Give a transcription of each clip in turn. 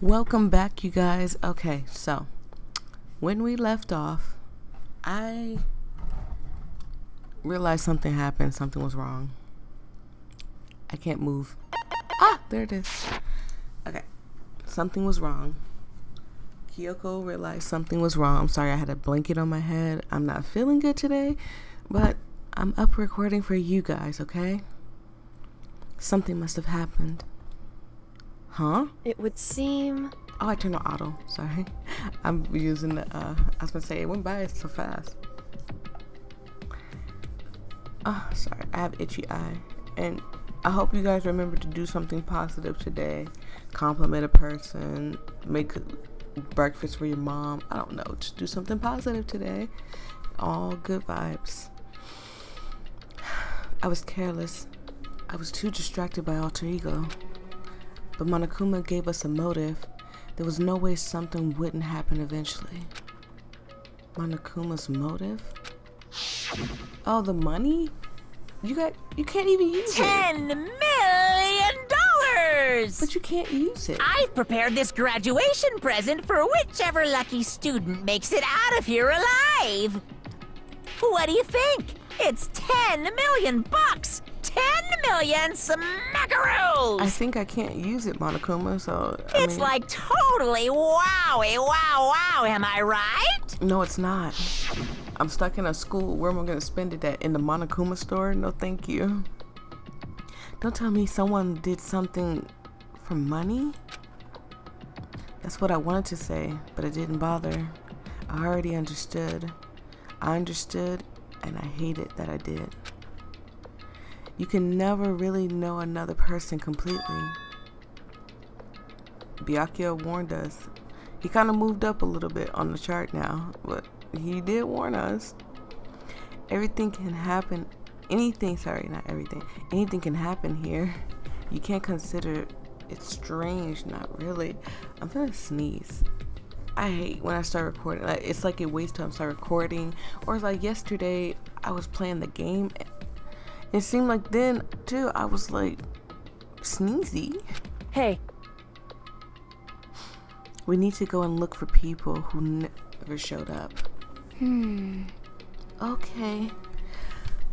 Welcome back, you guys. Okay, so when we left off, I realized something happened. Something was wrong. I can't move. Ah, there it is. Okay, something was wrong. Kyoko realized something was wrong. I'm sorry, I had a blanket on my head. I'm not feeling good today, but I'm up recording for you guys, okay? Something must have happened. Huh? It would seem... Oh, I turned on auto. Sorry. I'm using the, I was going to say, it went by so fast. Oh, sorry. I have itchy eye. And I hope you guys remember to do something positive today. Compliment a person. Make... breakfast for your mom. I don't know, just do something positive today. All good vibes. I was careless. I was too distracted by alter ego, but Monokuma gave us a motive. There was no way something wouldn't happen eventually. Monokuma's motive? Oh, the money? You can't even use it. $10 million! But you can't use it. I've prepared this graduation present for whichever lucky student makes it out of here alive. What do you think? It's $10 million bucks! 10 million smackaroos! I think I can't use it, Monokuma, so... It's like totally wowie wow, am I right? No, it's not. I'm stuck in a school. Where am I going to spend it at? In the Monokuma store? No, thank you. Don't tell me someone did something for money? That's what I wanted to say, but it didn't bother. I already understood. I understood, and I hated that I did. You can never really know another person completely. Byakuya warned us. He kind of moved up a little bit on the chart now, but he did warn us. Everything can happen. Anything can happen here. You can't consider it strange. Not really. I'm gonna sneeze. I hate when I start recording. Like, it's like it waits till I start recording. Or it's like yesterday I was playing the game. It seemed like then too I was like sneezy. Hey, we need to go and look for people who never showed up. Okay.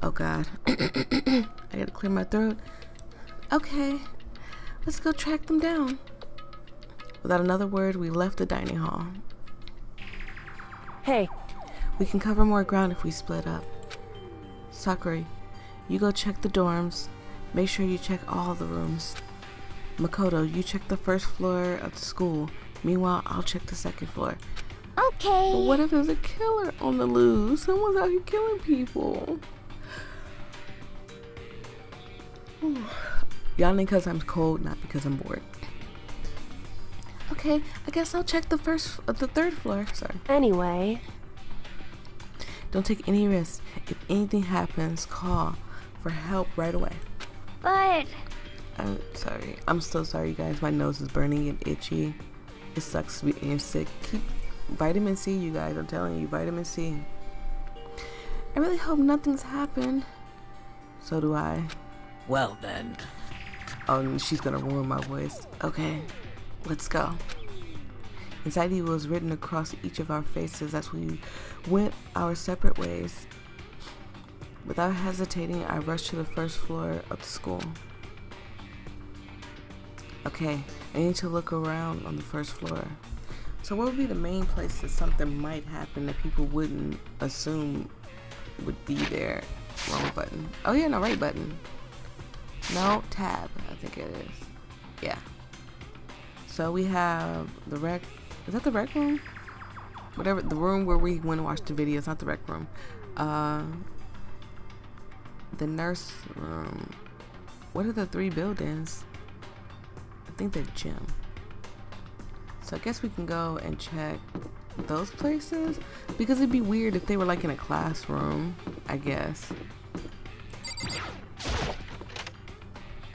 Oh God, I gotta clear my throat. Okay, let's go track them down. Without another word, we left the dining hall. Hey, we can cover more ground if we split up. Sakura, you go check the dorms. Make sure you check all the rooms. Makoto, you check the first floor of the school. Meanwhile, I'll check the second floor. Okay. But what if there's a killer on the loose? Someone's out here killing people. Y'all think because I'm cold, not because I'm bored. Okay, I guess I'll check the third floor. Sorry. Anyway, don't take any risks. If anything happens, call for help right away. But I'm sorry. I'm so sorry, you guys. My nose is burning and itchy. It sucks to be and sick. Keep vitamin C, you guys. I'm telling you, vitamin C. I really hope nothing's happened. So do I. Well then. Oh, she's gonna ruin my voice. Okay, let's go. Anxiety was written across each of our faces as we went our separate ways. Without hesitating, I rushed to the first floor of the school. Okay, I need to look around on the first floor. So what would be the main place that something might happen that people wouldn't assume would be there? Wrong button. Oh yeah, no, right button. No, tab, I think it is. Yeah. So we have the rec. Is that the rec room? Whatever, the room where we went and watched the video. It's not the rec room. The nurse room. What are the three buildings? I think the gym. So I guess we can go and check those places, because it'd be weird if they were like in a classroom, I guess.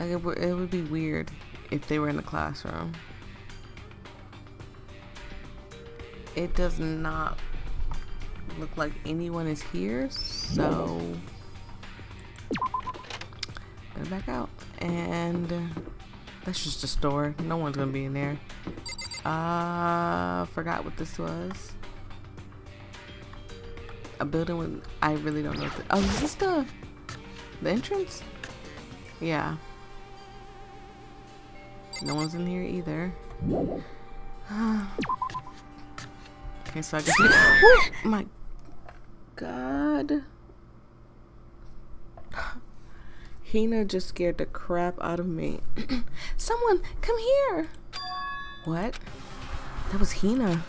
Like it would be weird if they were in the classroom. It does not look like anyone is here, so I'm gonna back out, and that's just a store. No one's gonna be in there. Forgot what this was. A building with, I really don't know what oh, is this the entrance? Yeah. No one's in here either. Okay, so I guess what? My God. Hina just scared the crap out of me. Someone, come here. What? That was Hina.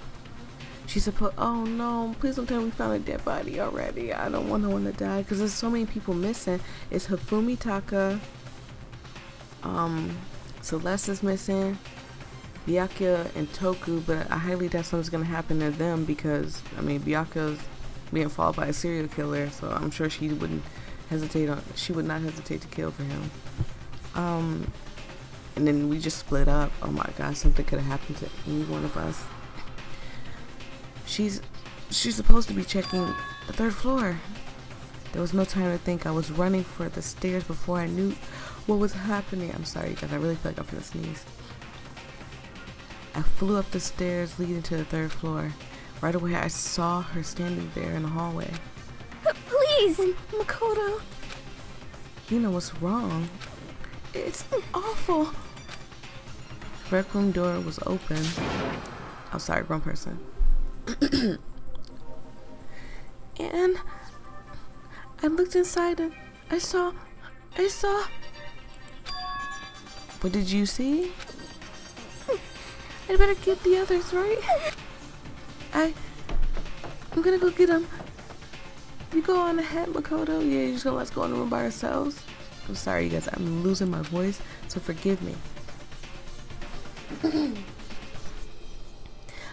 She's supposed, oh no, please don't tell me we found a dead body already. I don't want no one to die because there's so many people missing. It's Hifumi, Taka, Celeste is missing, Byakuya and Toko, but I highly doubt something's gonna happen to them because, I mean, Byakuya's being followed by a serial killer, so I'm sure she wouldn't hesitate on, she would not hesitate to kill for him. And then we just split up. Oh my God, something could have happened to any one of us. She's supposed to be checking the third floor. There was no time to think. I was running for the stairs before I knew what was happening. I'm sorry, guys. I really feel like I'm gonna sneeze. I flew up the stairs leading to the third floor. Right away, I saw her standing there in the hallway. Please, Makoto. You know what's wrong. It's awful. The rec room door was open. I'm sorry, wrong person. And I looked inside and I saw. What did you see? I better get the others, right? I'm gonna go get them. You go on ahead, Makoto. Yeah, you're just gonna let us go in the room by ourselves. I'm sorry, you guys. I'm losing my voice, so forgive me.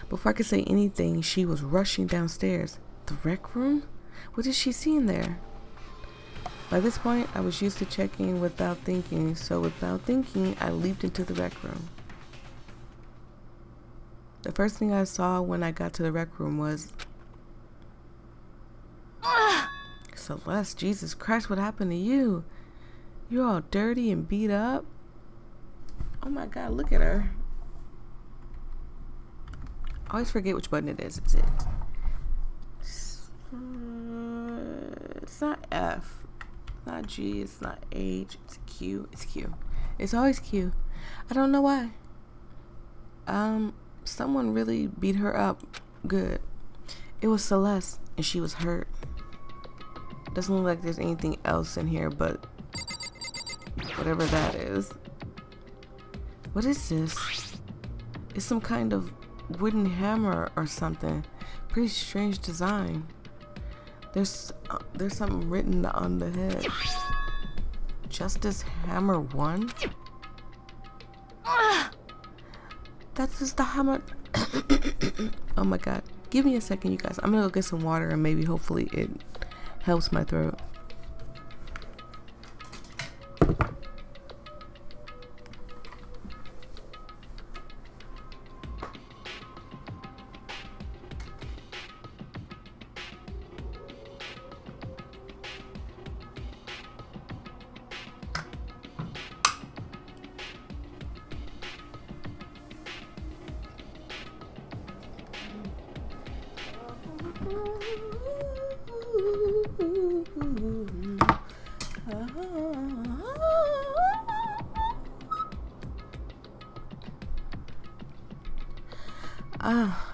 Before I could say anything, she was rushing downstairs. The rec room? What did she see in there? By this point, I was used to checking without thinking, so without thinking, I leaped into the rec room. The first thing I saw when I got to the rec room was... Celeste, Jesus Christ, what happened to you? You're all dirty and beat up. Oh my God, look at her. I always forget which button it is. It's it. It's not F. It's not G. It's not H. It's Q. It's Q. It's always Q. I don't know why. Someone really beat her up good. It was Celeste, and she was hurt. Doesn't look like there's anything else in here, but whatever that is. What is this? It's some kind of wooden hammer or something. Pretty strange design. There's something written on the head. Justice Hammer 1? That's just the hammer. Oh my God. Give me a second, you guys. I'm gonna go get some water and maybe hopefully it helps my throat.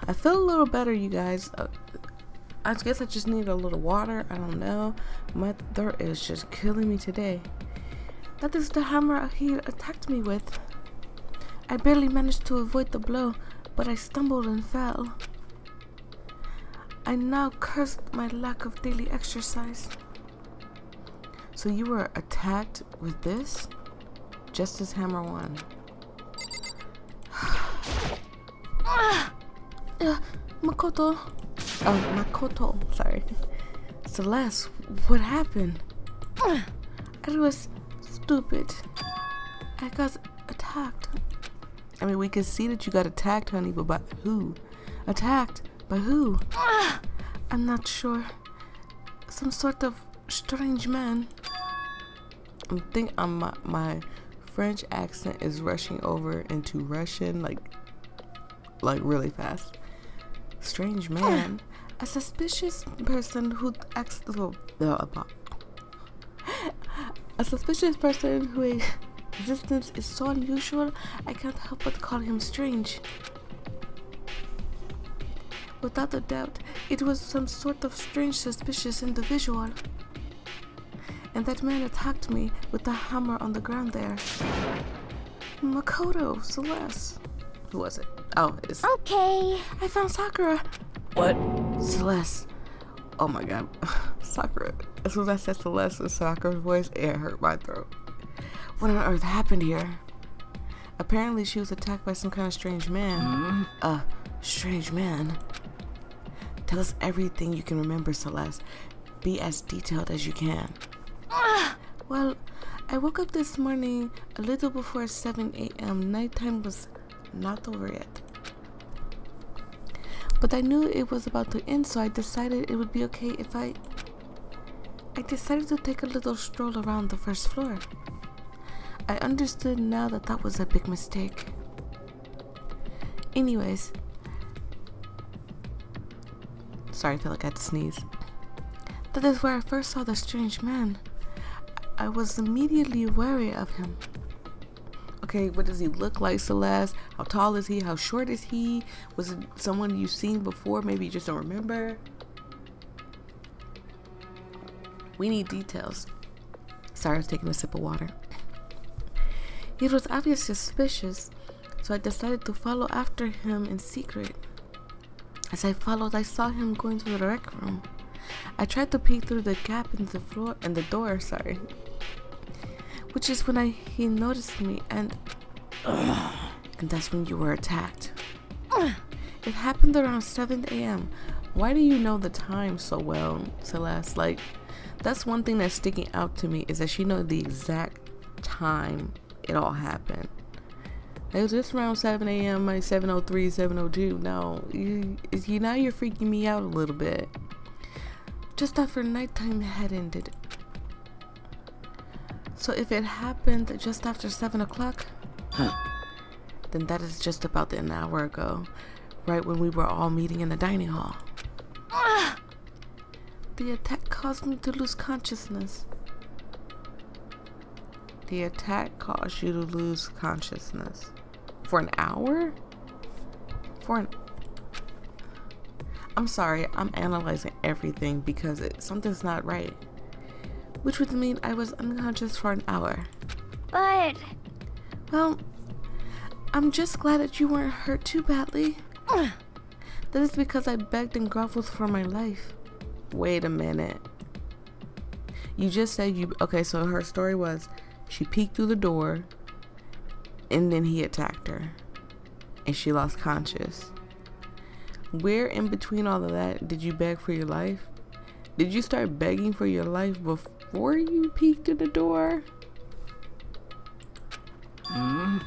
I feel a little better, you guys. I guess I just need a little water. I don't know. My throat is just killing me today. That is the hammer he attacked me with. I barely managed to avoid the blow, but I stumbled and fell. I now cursed my lack of daily exercise. So you were attacked with this? Justice Hammer 1. Makoto. Oh, Makoto. Sorry. Celeste, what happened? It was stupid. I got attacked. I mean, we can see that you got attacked, honey, but by who? Attacked? By who? I I'm not sure. Some sort of strange man. I think my French accent is rushing over into Russian, like really fast. Strange man. A suspicious person who acts a suspicious person whose existence is so unusual, I can't help but call him strange. Without a doubt, it was some sort of strange, suspicious individual. And that man attacked me with a hammer on the ground there. Makoto, Celeste. Who was it? Oh, it's... Okay. I found Sakura. What? Celeste. Oh my god. Sakura. As soon as I said Celeste in Sakura's voice, it hurt my throat. What on earth happened here? Apparently she was attacked by some kind of strange man. Strange man. Tell us everything you can remember, Celeste. Be as detailed as you can. Well, I woke up this morning a little before 7 AM. Nighttime was not over yet. But I knew it was about to end, so I decided it would be okay if I decided to take a little stroll around the first floor. I understood now that that was a big mistake. Anyways. Sorry, I feel like I had to sneeze. That is where I first saw the strange man. I was immediately wary of him. Okay, what does he look like, Celeste? How tall is he? How short is he? Was it someone you've seen before? Maybe you just don't remember. We need details. Sorry, I was taking a sip of water. It was obviously suspicious, so I decided to follow after him in secret. As I followed, I saw him going to the rec room. I tried to peek through the gap in the floor and the door, sorry. Which is when he noticed me, and that's when you were attacked. It happened around 7 AM. Why do you know the time so well, Celeste? Like, that's one thing that's sticking out to me, is that she knows the exact time it all happened. It was just around 7 AM, like 7:03, 7:02. No, now you're freaking me out a little bit. Just after nighttime had ended. So if it happened just after 7 o'clock, then that is just about an hour ago, right when we were all meeting in the dining hall. The attack caused me to lose consciousness. The attack caused you to lose consciousness. For an hour? I'm sorry, I'm analyzing everything because something's not right. Which would mean I was unconscious for an hour. But... Well, I'm just glad that you weren't hurt too badly. That is because I begged and groveled for my life. Wait a minute. You just said you... Okay, so her story was she peeked through the door and then he attacked her and she lost consciousness. Where in between all of that did you beg for your life? Did you start begging for your life before you peeked at the door?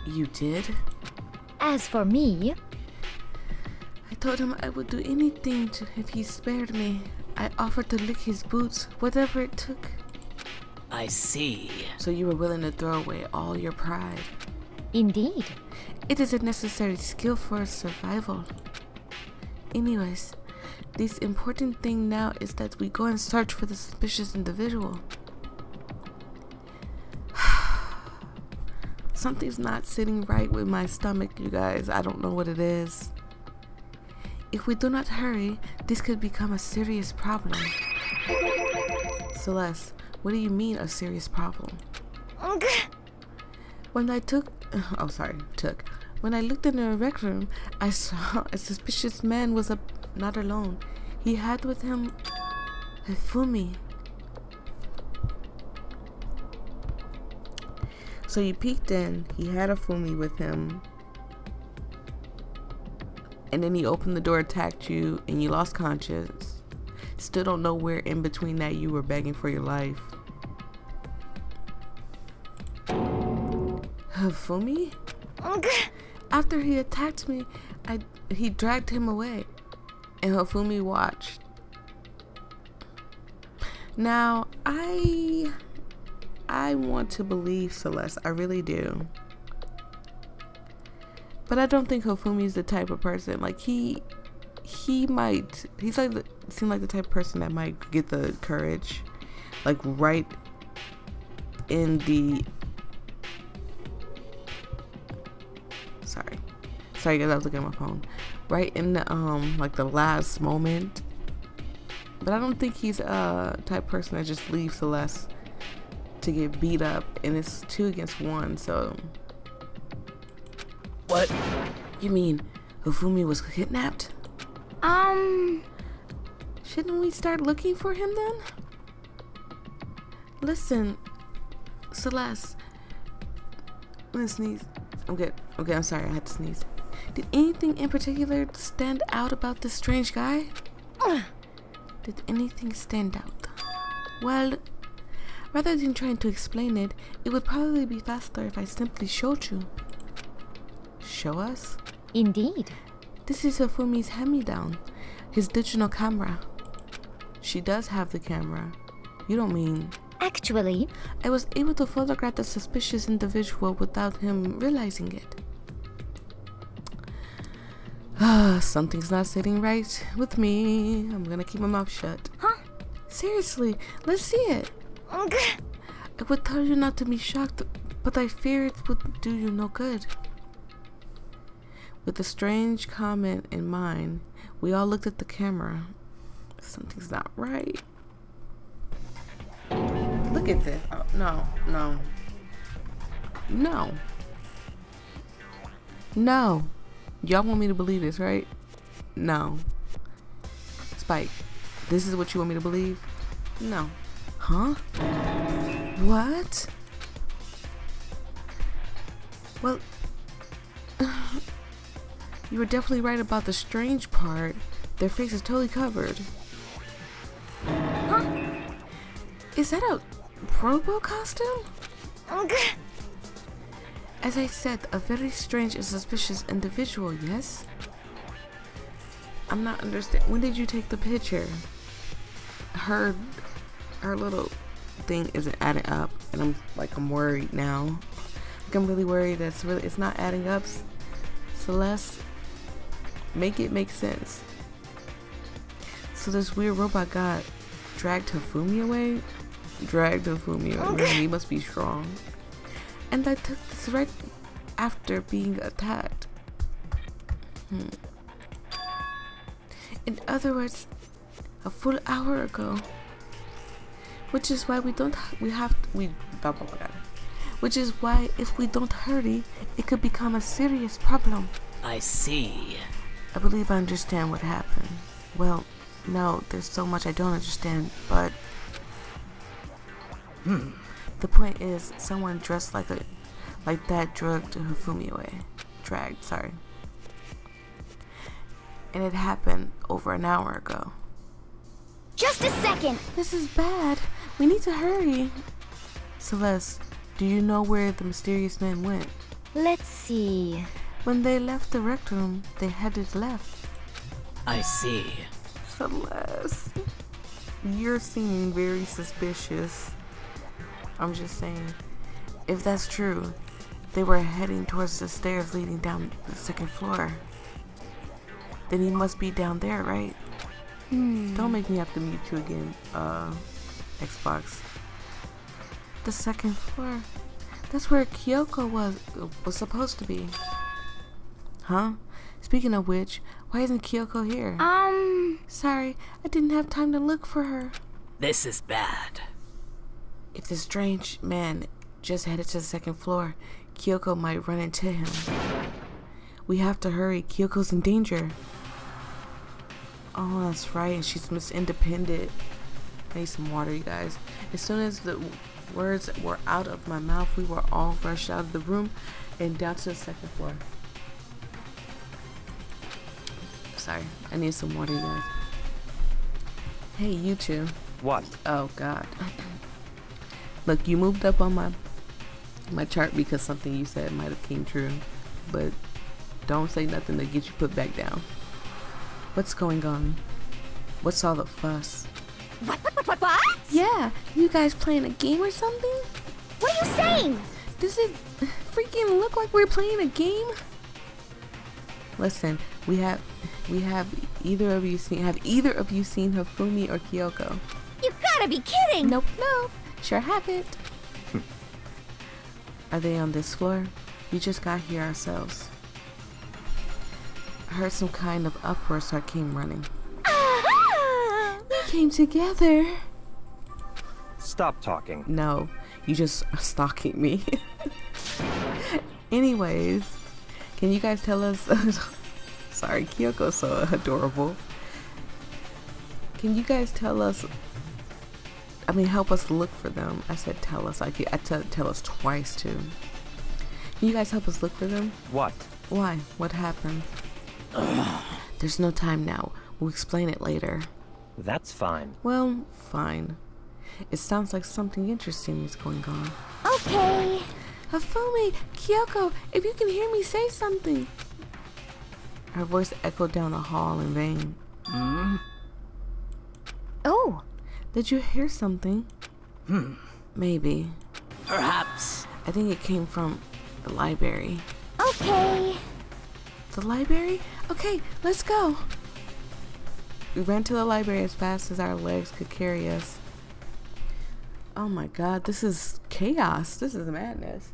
You did? As for me, I told him I would do anything if he spared me. I offered to lick his boots, whatever it took. I see. So you were willing to throw away all your pride. Indeed. It is a necessary skill for survival. Anyways, this important thing now is that we go and search for the suspicious individual. Something's not sitting right with my stomach, you guys. I don't know what it is. If we do not hurry, this could become a serious problem. Celeste, what do you mean a serious problem? When I looked in the rec room, I saw a suspicious man was not alone. He had with him Hifumi. So you peeked in, he had Hifumi with him, and then he opened the door, attacked you, and you lost conscience. Still don't know where in between that you were begging for your life. Hifumi? After he attacked me, he dragged him away, and Hifumi watched Now, I want to believe Celeste. I really do. But I don't think Hifumi's the type of person. Like, he seems like the type of person that might get the courage, like, right in the... Sorry guys, I was looking at my phone. Right in the, like, the last moment. But I don't think he's a type person that just leaves Celeste to get beat up, and it's 2 against 1, so... What? You mean Hifumi was kidnapped? Shouldn't we start looking for him then? Listen, Celeste. I'm gonna sneeze. I'm good. Okay, I'm sorry, I had to sneeze. Did anything in particular stand out about this strange guy? Did anything stand out? Well, rather than trying to explain it, it would probably be faster if I simply showed you. Show us? Indeed. This is Hifumi's hand-me-down, his digital camera. She does have the camera. You don't mean... Actually, I was able to photograph the suspicious individual without him realizing it. Something's not sitting right with me. I'm gonna keep my mouth shut. Huh? Seriously, let's see it. Okay. I would tell you not to be shocked, but I fear it would do you no good. With a strange comment in mind, we all looked at the camera. Something's not right. Look at this. Oh, no, no. No. No. Y'all want me to believe this, right? No. Spike, this is what you want me to believe? No. Huh? What? Well... You were definitely right about the strange part. Their face is totally covered. Huh? Is that a robo costume? Okay. As I said, a very strange and suspicious individual, yes? I'm not understanding. When did you take the picture? Her little thing isn't adding up, and I'm worried now. Like, I'm really worried that it's not adding up. Celeste. Make it make sense. So this weird robot god dragged Hifumi away? Dragged Hifumi away. Okay. He must be strong. And I took this right after being attacked. In other words, a full hour ago. Which is why if we don't hurry, it could become a serious problem. I see. I believe I understand what happened. Well, no, there's so much I don't understand, but... The point is, someone dressed like that dragged Hifumi away. Dragged, sorry. And it happened over an hour ago. Just a second! This is bad. We need to hurry. Celeste, do you know where the mysterious men went? Let's see. When they left the rec room, they headed left. I see. Celeste, you're seeming very suspicious. I'm just saying, if that's true, they were heading towards the stairs leading down the second floor. Then he must be down there, right? Don't make me have to mute you again, Xbox. The second floor. That's where Kyoko was supposed to be. Huh? Speaking of which, why isn't Kyoko here? Sorry, I didn't have time to look for her. This is bad. If the strange man just headed to the second floor, Kyoko might run into him. We have to hurry. Kyoko's in danger. Oh, that's right. And she's Miss Independent. I need some water, you guys. As soon as the words were out of my mouth, we were all rushed out of the room and down to the second floor. Sorry. I need some water, you guys. Hey, you two. What? Oh, God. Look, you moved up on my chart because something you said might have came true, but don't say nothing to get you put back down. What's going on? What's all the fuss? What? Yeah, you guys playing a game or something? What are you saying? Does it freaking look like we're playing a game? Listen, have either of you seen Hifumi or Kyoko? You gotta be kidding! Nope, no, sure haven't. Are they on this floor? We just got here ourselves. I heard some kind of uproar, so I came running. We came together. Stop talking. No, you just are stalking me. Anyways, can you guys tell us? Sorry, Kyoko's so adorable. Can you guys tell us? I mean, help us look for them. I said tell us. Like I tell us twice too. Can you guys help us look for them? What? Why? What happened? Ugh. There's no time now. We'll explain it later. That's fine. Well, fine. It sounds like something interesting is going on. Okay. Hifumi, Kyoko, if you can hear me, say something. Her voice echoed down the hall in vain. Mm. Oh. Did you hear something? Hmm. Maybe. Perhaps. I think it came from the library. Okay. The library? Okay, let's go. We ran to the library as fast as our legs could carry us. Oh my god, this is chaos. This is madness.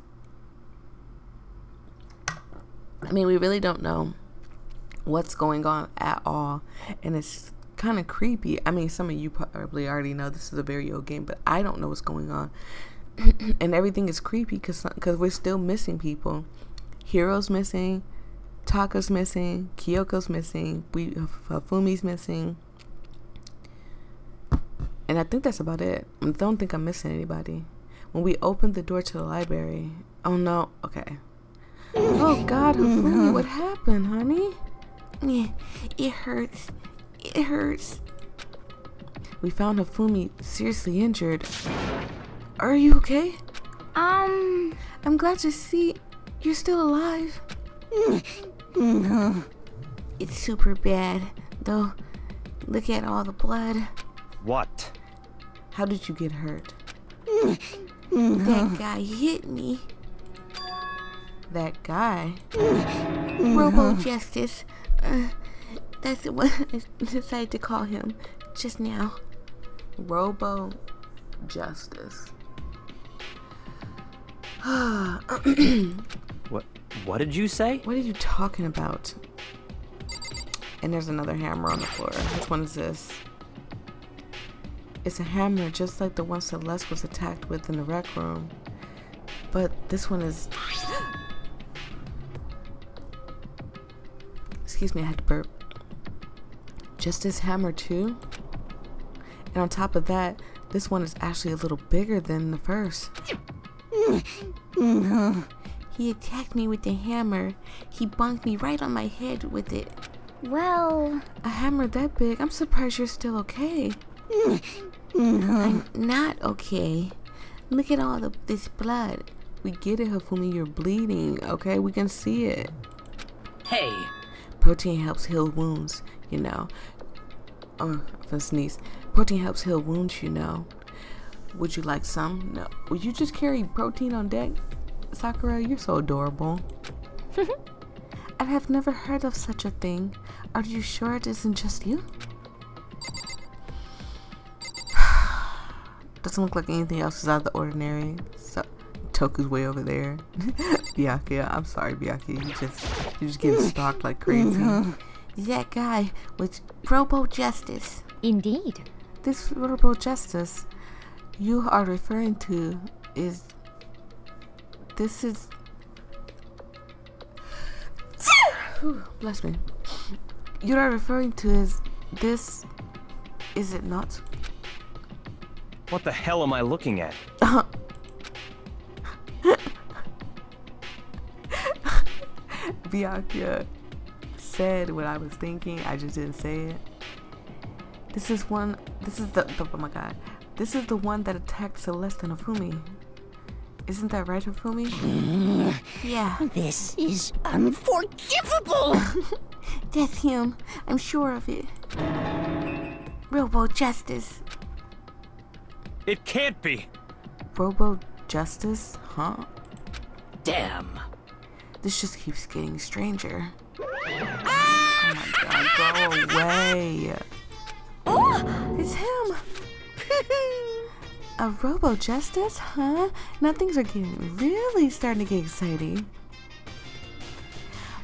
I mean, we really don't know what's going on at all, and it's kind of creepy. I mean, some of you probably already know this is a very old game, but I don't know what's going on. And everything is creepy because we're still missing people. Hiro's missing, Taka's missing, Kyoko's missing, Hifumi's missing, and I think that's about it. I don't think I'm missing anybody. When we opened the door to the library, oh no, okay. Oh god, Hifumi, what happened, honey? Yeah, it hurts. It hurts. We found Hifumi seriously injured. Are you okay? I'm glad to see you're still alive. No, it's super bad, though. Look at all the blood. What? How did you get hurt? That guy hit me. That guy? Robo Justice. That's what I decided to call him just now. Robo Justice. What did you say? What are you talking about? And there's another hammer on the floor. Which one is this? It's a hammer just like the one Celeste was attacked with in the rec room. But this one is... Excuse me, I had to burp. Justice Hammer too? And on top of that, this one is actually a little bigger than the first. He attacked me with the hammer. He bonked me right on my head with it. Well... A hammer that big? I'm surprised you're still okay. I'm not okay. Look at all this blood. We get it, Hifumi, you're bleeding, okay? We can see it. Hey! Protein helps heal wounds, you know. Oh, I'm gonna sneeze. Protein helps heal wounds, you know. Would you like some? No. Would you just carry protein on deck? Sakura, you're so adorable. I have never heard of such a thing. Are you sure it isn't just you? Doesn't look like anything else is out of the ordinary. So Toku's way over there. Byakuya, I'm sorry, Byakuya. You just getting stalked like crazy. That guy was Robo Justice. Indeed. This Robo Justice you are referring to is... This is... Whew, bless me. You are referring to is this... Is it not? What the hell am I looking at? Byakuya said what I was thinking. I just didn't say it. This is the one that attacked Celeste and Hifumi. Isn't that right, Hifumi? Yeah. This is unforgivable! That's him. I'm sure of it. Robo Justice. It can't be! Robo Justice, huh? Damn! This just keeps getting stranger. Ah! Oh my god, go away! Oh! It's him! A Robo Justice, huh? Now things are getting really starting to get exciting.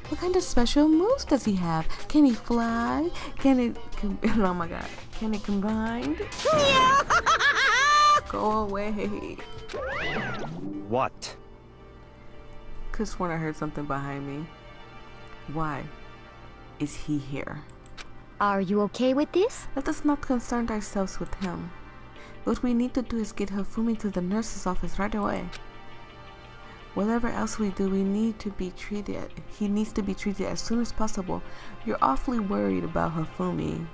What kind of special moves does he have? Can he fly? Oh my god. Can it combine? Yeah. Go away. What? Could sworn I heard something behind me. Why is he here? Are you okay with this? Let us not concern ourselves with him. What we need to do is get Hifumi to the nurse's office right away. Whatever else we do, he needs to be treated as soon as possible. You're awfully worried about Hifumi.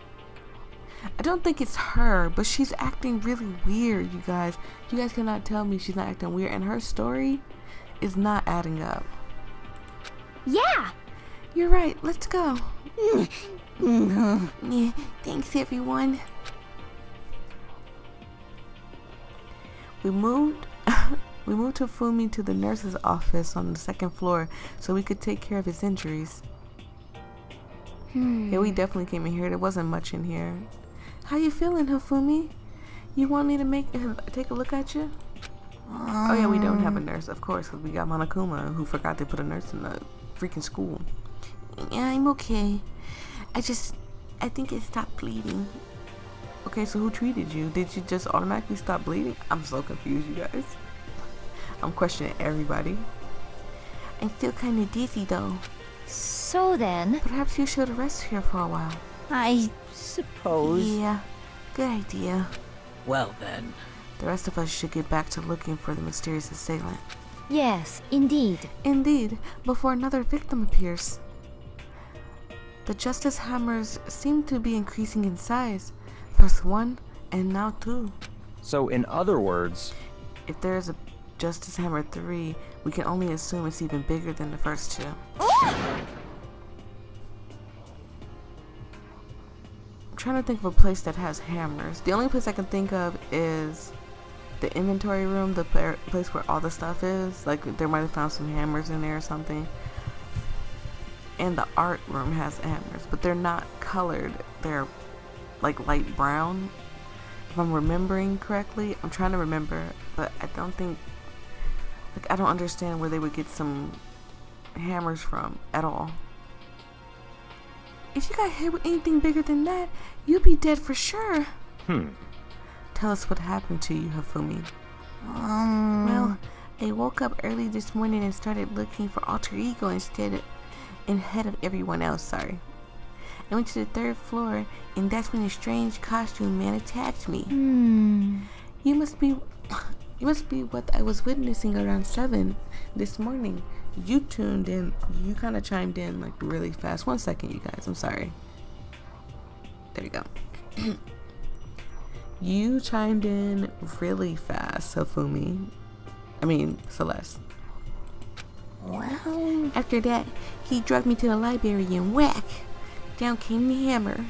I don't think it's her, but she's acting really weird, you guys. You guys cannot tell me she's not acting weird, and her story is not adding up. Yeah! You're right, let's go. Yeah, thanks everyone. We moved Hifumi to the nurse's office on the second floor so we could take care of his injuries. Yeah, we definitely came in here. There wasn't much in here. How you feeling, Hifumi? You want me to take a look at you? Oh yeah, we don't have a nurse, of course, because we got Monokuma, who forgot to put a nurse in the freaking school. Yeah, I'm okay. I think it stopped bleeding. Okay, so who treated you? Did you just automatically stop bleeding? I'm so confused, you guys. I'm questioning everybody. I'm still kind of dizzy, though. So then... perhaps you should rest here for a while. I suppose. Yeah, good idea. Well then. The rest of us should get back to looking for the mysterious assailant. Yes, indeed. Indeed, before another victim appears. The Justice Hammers seem to be increasing in size. First one, and now two. So in other words... if there is a Justice Hammer 3, we can only assume it's even bigger than the first two. I'm trying to think of a place that has hammers. The only place I can think of is the inventory room, the place where all the stuff is. Like, they might have found some hammers in there or something. And the art room has hammers, but they're not colored. They're like light brown, if I'm remembering correctly. I'm trying to remember, but I don't think... like, I don't understand where they would get some hammers from at all. If you got hit with anything bigger than that, you'd be dead for sure. Tell us what happened to you, Hifumi. Well, I woke up early this morning and started looking for alter ego ahead of everyone else, sorry. I went to the third floor, and that's when a strange costume man attacked me. You must be what I was witnessing around 7 this morning. You tuned in. You kind of chimed in like really fast. One second, you guys. I'm sorry. There you go. You chimed in really fast, Hifumi. I mean, Celeste. Wow. After that, he dragged me to the library and whack! Down came the hammer.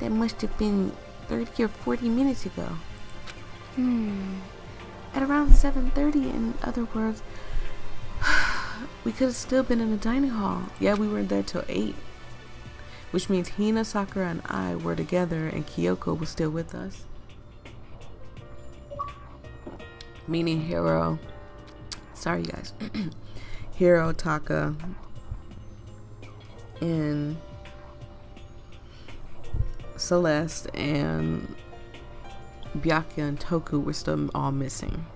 That must have been 30 or 40 minutes ago. At around 7:30, in other words, we could have still been in the dining hall. Yeah, we were there till 8. Which means Hina, Sakura, and I were together, and Kyoko was still with us. Meaning Hiro. Sorry, you guys. Hiro, Taka, and Celeste, and Byakuya and Toko were still all missing.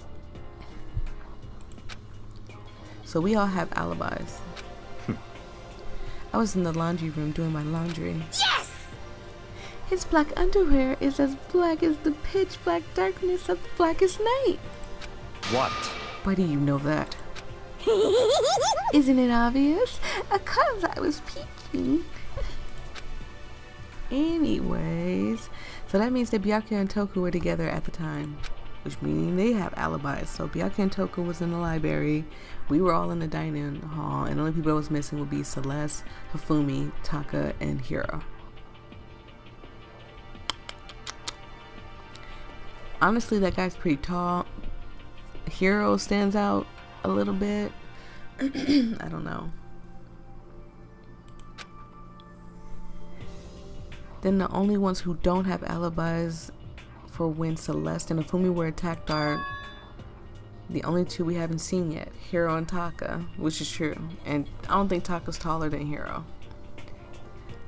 So we all have alibis. I was in the laundry room doing my laundry. Yes! His black underwear is as black as the pitch black darkness of the blackest night. What? Why do you know that? Isn't it obvious? Because I was peeking. Anyways, so that means that Byakuya and Toko were together at the time, which means they have alibis. So Byakuya and Toko was in the library, we were all in the dining hall, and the only people that was missing would be Celeste, Hifumi, Taka, and Hiro. honestly, that guy's pretty tall. Hiro stands out a little bit. I don't know. Then the only ones who don't have alibis for when Celeste and Hifumi were attacked are the only two we haven't seen yet, Hiro and Taka, which is true. And I don't think Taka's taller than Hiro.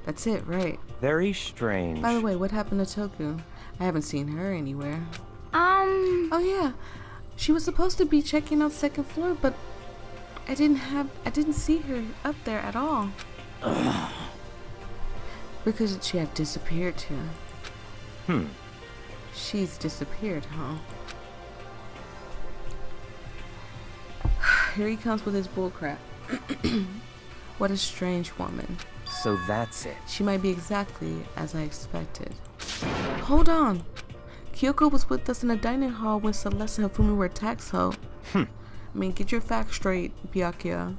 That's it, right? Very strange. By the way, what happened to Toko? I haven't seen her anywhere. Oh yeah, she was supposed to be checking out second floor, but I didn't see her up there at all. Ugh. Because she had disappeared too. Hmm. She's disappeared, huh? Here he comes with his bullcrap. What a strange woman. So that's it. She might be exactly as I expected. Hold on. Kyoko was with us in the dining hall when Celeste and Hifumi were attacked, so... Hm. I mean, get your facts straight, Byakuya.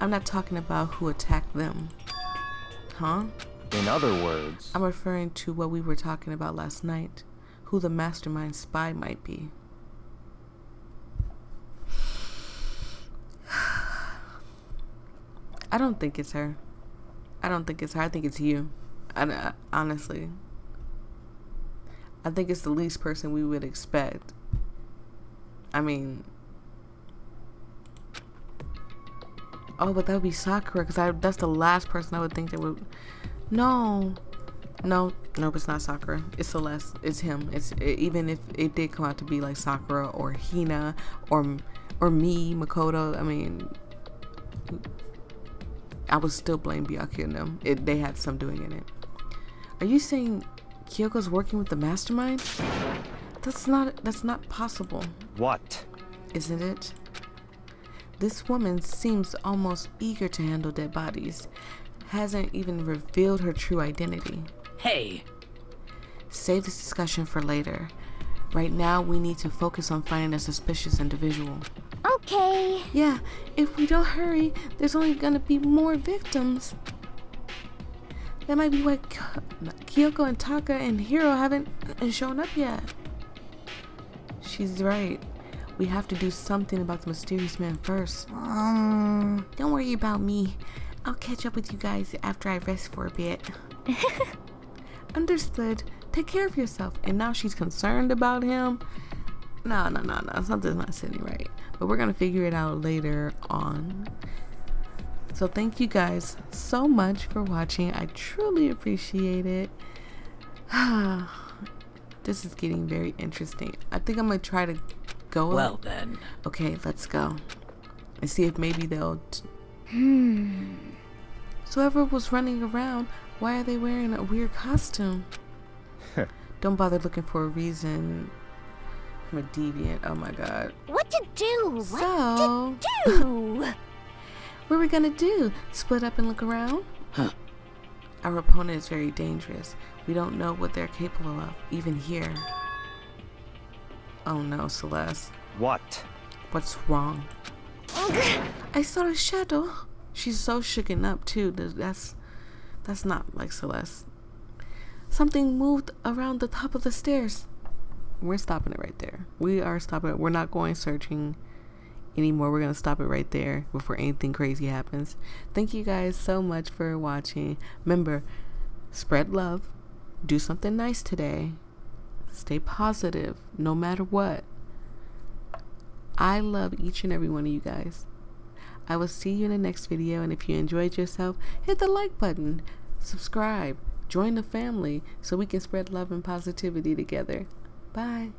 I'm not talking about who attacked them. Huh? In other words... I'm referring to what we were talking about last night. Who the mastermind spy might be. I don't think it's her. I don't think it's her. I think it's you. Honestly. I think it's the least person we would expect. I mean... Oh, but that would be Sakura, because that's the last person I would think that would... No. No. Nope, it's not Sakura. It's Celeste. It's him. Even if it did come out to be like Sakura or Hina or me, Makoto, I mean... I would still blame Byakuya and them. They had some doing in it. Are you saying Kyoko's working with the mastermind? That's not possible. What? Isn't it? This woman seems almost eager to handle dead bodies. Hasn't even revealed her true identity. Hey! Save this discussion for later. Right now, we need to focus on finding a suspicious individual. Okay. Yeah, if we don't hurry, there's only gonna be more victims. That might be why Kyoko and Taka and Hiro haven't shown up yet. She's right. We have to do something about the mysterious man first. Don't worry about me. I'll catch up with you guys after I rest for a bit. Understood. Take care of yourself. And now she's concerned about him. No. Something's not sitting right. But we're going to figure it out later on. So thank you guys so much for watching. I truly appreciate it. This is getting very interesting. I think I'm going to try to go. Well then. Okay, let's go. And see if maybe they'll... So whoever was running around, why are they wearing a weird costume? Don't bother looking for a reason. I'm a deviant. Oh my god. What to do? So, what are we gonna do? Split up and look around? Huh. Our opponent is very dangerous. We don't know what they're capable of, even here. Oh no, Celeste. What? What's wrong? I saw a shadow. She's so shooken up too. That's not like Celeste. Something moved around the top of the stairs. We're stopping it right there. We are stopping it. We're not going searching anymore. We're going to stop it right there before anything crazy happens. Thank you guys so much for watching. Remember, spread love. Do something nice today. Stay positive no matter what. I love each and every one of you guys. I will see you in the next video. And if you enjoyed yourself, hit the like button. Subscribe. Join the family so we can spread love and positivity together. Bye.